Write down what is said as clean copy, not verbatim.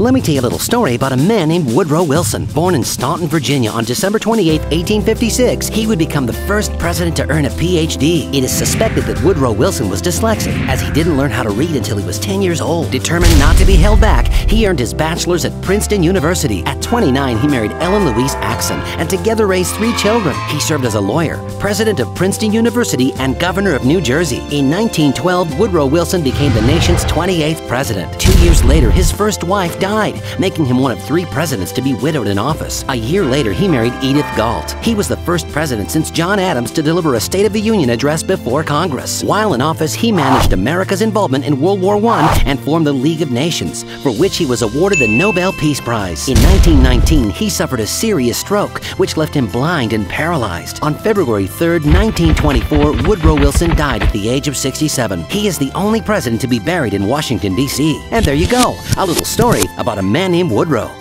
Let me tell you a little story about a man named Woodrow Wilson. Born in Staunton, Virginia on December 28, 1856, he would become the first president to earn a PhD. It is suspected that Woodrow Wilson was dyslexic, as he didn't learn how to read until he was 10 years old. Determined not to be held back, he earned his bachelor's at Princeton University. At 29, he married Ellen Louise Axson, and together raised 3 children. He served as a lawyer, president of Princeton University, and governor of New Jersey. In 1912, Woodrow Wilson became the nation's 28th president. 2 years later, his first wife died, making him one of 3 presidents to be widowed in office. A year later, he married Edith Galt. He was the first president since John Adams to deliver a State of the Union address before Congress. While in office, he managed America's involvement in World War I and formed the League of Nations, for which he was awarded the Nobel Peace Prize. In 1919, he suffered a serious stroke, which left him blind and paralyzed. On February 3, 1924, Woodrow Wilson died at the age of 67. He is the only president to be buried in Washington, D.C. And there you go, a little story about a man named Woodrow.